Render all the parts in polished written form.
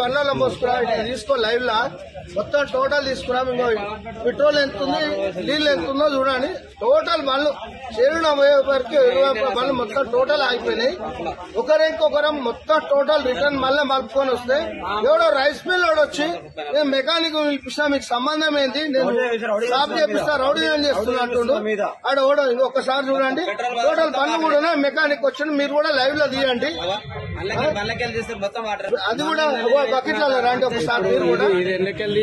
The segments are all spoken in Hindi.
बर्नल को लाइव ला मत टोटल पेट्रोल नील चूडी टोटल बल्लू चरण मत टोटल आईपोनाईर मत टोटल रिटर्न मल्ल मल्पन एवड़ो रईस मिल मेकानिक संबंधमे रौडी आड़ोसार चूडी टोटल बल्लू मेकानिक लाइव लीयी अभी बकेट रही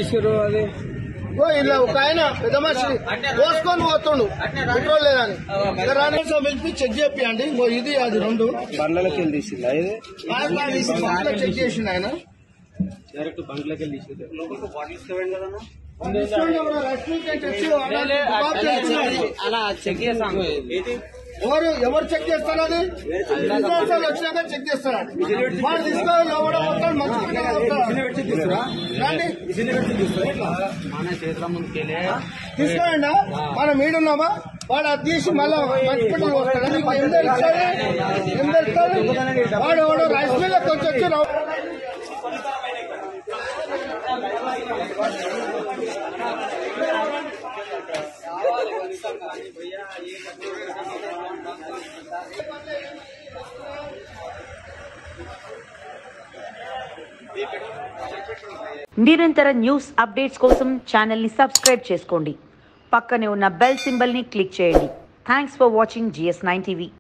చెక్ और एवर चक्स्तारा मन मीडुनामा वाड़ा तीस माला राइस मिल నిరంతర న్యూస్ అప్డేట్స్ కోసం ఛానల్ ని సబ్స్క్రైబ్ చేసుకోండి పక్కనే ఉన్న బెల్ సింబల్ ని క్లిక్ చేయండి thanks for watching GS9 TV।